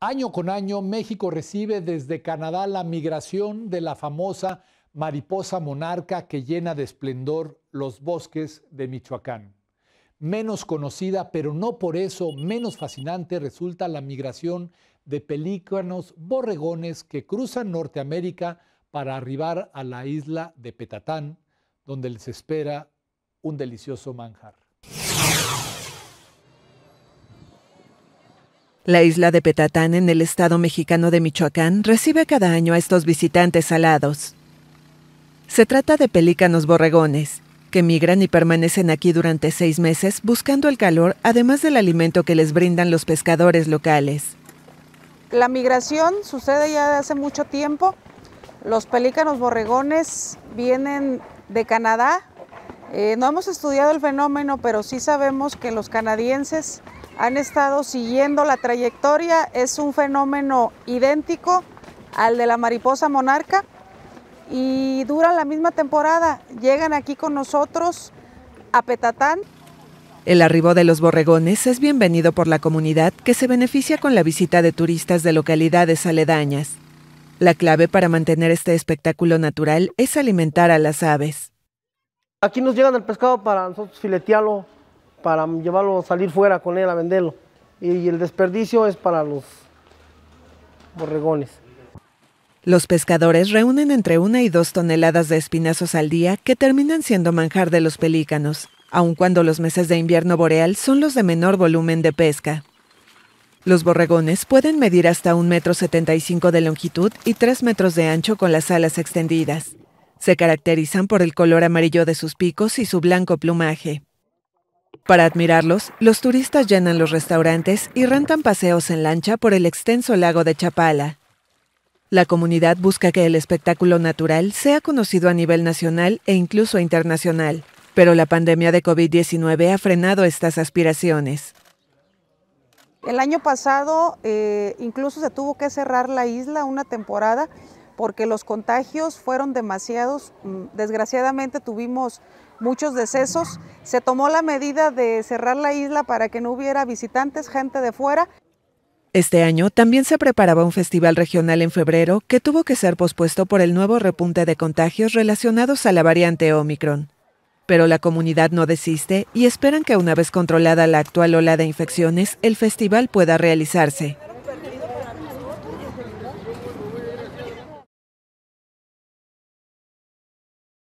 Año con año, México recibe desde Canadá la migración de la famosa mariposa monarca que llena de esplendor los bosques de Michoacán. Menos conocida, pero no por eso menos fascinante, resulta la migración de pelícanos borregones que cruzan Norteamérica para arribar a la isla de Petatlán, donde les espera un delicioso manjar. La isla de Petatlán, en el estado mexicano de Michoacán, recibe cada año a estos visitantes alados. Se trata de pelícanos borregones, que migran y permanecen aquí durante 6 meses buscando el calor, además del alimento que les brindan los pescadores locales. La migración sucede ya de hace mucho tiempo. Los pelícanos borregones vienen de Canadá. No hemos estudiado el fenómeno, pero sí sabemos que los canadienses han estado siguiendo la trayectoria. Es un fenómeno idéntico al de la mariposa monarca. Y duran la misma temporada, llegan aquí con nosotros a Petatlán. El arribo de los borregones es bienvenido por la comunidad, que se beneficia con la visita de turistas de localidades aledañas. La clave para mantener este espectáculo natural es alimentar a las aves. Aquí nos llegan el pescado para nosotros filetearlo, para llevarlo a salir fuera con él a venderlo. Y el desperdicio es para los borregones. Los pescadores reúnen entre 1 y 2 toneladas de espinazos al día que terminan siendo manjar de los pelícanos, aun cuando los meses de invierno boreal son los de menor volumen de pesca. Los borregones pueden medir hasta 1,75 metros de longitud y 3 metros de ancho con las alas extendidas. Se caracterizan por el color amarillo de sus picos y su blanco plumaje. Para admirarlos, los turistas llenan los restaurantes y rentan paseos en lancha por el extenso lago de Chapala. La comunidad busca que el espectáculo natural sea conocido a nivel nacional e incluso internacional, pero la pandemia de COVID-19 ha frenado estas aspiraciones. El año pasado incluso se tuvo que cerrar la isla una temporada porque los contagios fueron demasiados. Desgraciadamente tuvimos muchos decesos. Se tomó la medida de cerrar la isla para que no hubiera visitantes, gente de fuera. Este año también se preparaba un festival regional en febrero que tuvo que ser pospuesto por el nuevo repunte de contagios relacionados a la variante Omicron. Pero la comunidad no desiste y esperan que una vez controlada la actual ola de infecciones, el festival pueda realizarse.